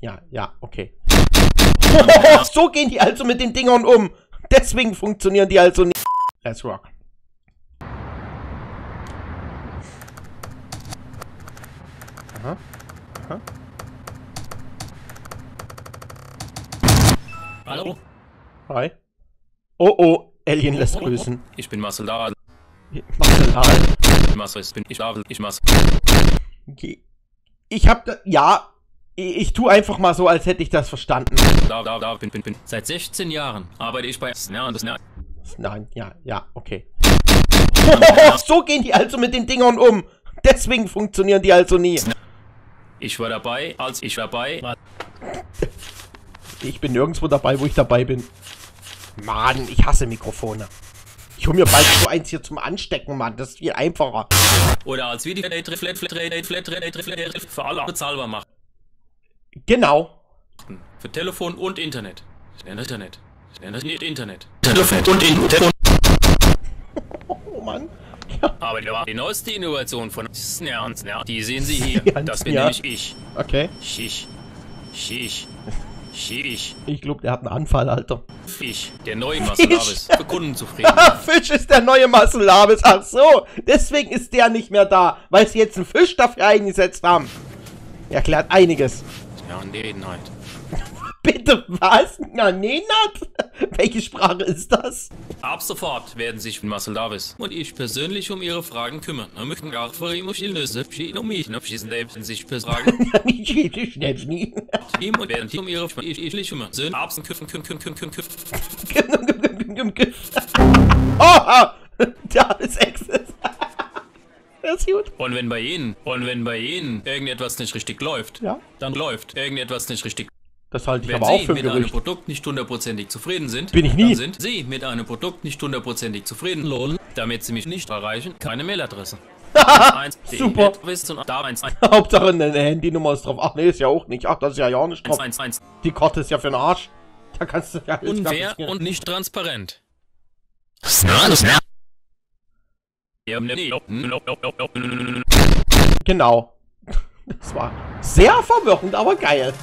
Ja, ja, okay. So gehen die also mit den Dingern um. Deswegen funktionieren die also nicht. Let's rock. Aha. Aha. Hallo. Hi. Oh oh, Alien lässt grüßen. Ich bin Marcel Dahl. Marcel Dahl. Marcel, ich bin ich Dahl. Ich Marcel. Okay. Ich hab da, ja. Ich tue einfach mal so, als hätte ich das verstanden. Bin. Seit 16 Jahren arbeite ich bei Nein, ja, okay. So gehen die also mit den Dingern um. Deswegen funktionieren die also nie. Ich war dabei, als ich dabei war. Ich bin nirgendwo dabei, wo ich dabei bin. Mann, ich hasse Mikrofone. Ich hol mir bald so eins hier zum Anstecken, Mann. Das ist viel einfacher. Oder als wir die für alle bezahlbar machen. Genau. Für Telefon und Internet. Internet. Telefon und Internet. Oh Mann. Ja. Aber die neueste Innovation von Snern, die sehen Sie hier. Das bin nämlich ich. Okay. Ich glaube, der hat einen Anfall, Alter. Fisch, der neue Marcel D'Avis. Für Kundenzufriedenheit. Fisch ist der neue Marcel D'Avis. Ach so. Deswegen ist der nicht mehr da, weil sie jetzt einen Fisch dafür eingesetzt haben. Erklärt einiges. Ja, Nehnheit. Bitte was? Na, Nehnheit? Welche Sprache ist das? Ab sofort werden sich Marcel D'Avis und ich persönlich um ihre Fragen kümmern. Wir möchten gar für ihn sich befragen. Ihm und werden die um ihre Fragen kümmern. Söhn Absen Und wenn bei Ihnen irgendetwas nicht richtig läuft, ja? Dann läuft irgendetwas nicht richtig. Das halte ich aber auch für ein Gerücht. Wenn Sie mit einem Produkt nicht hundertprozentig zufrieden sind, dann sind Sie mit einem Produkt nicht hundertprozentig zufrieden, lol. Damit Sie mich nicht erreichen, keine Mailadresse. Super. Hauptsache eine Handynummer ist drauf. Ach nee, ist ja auch nicht. Ach, das ist ja auch nicht drauf. Die Karte ist ja für den Arsch. Da kannst du ja unfair und nicht transparent. Genau. Das war sehr verwirrend, aber geil.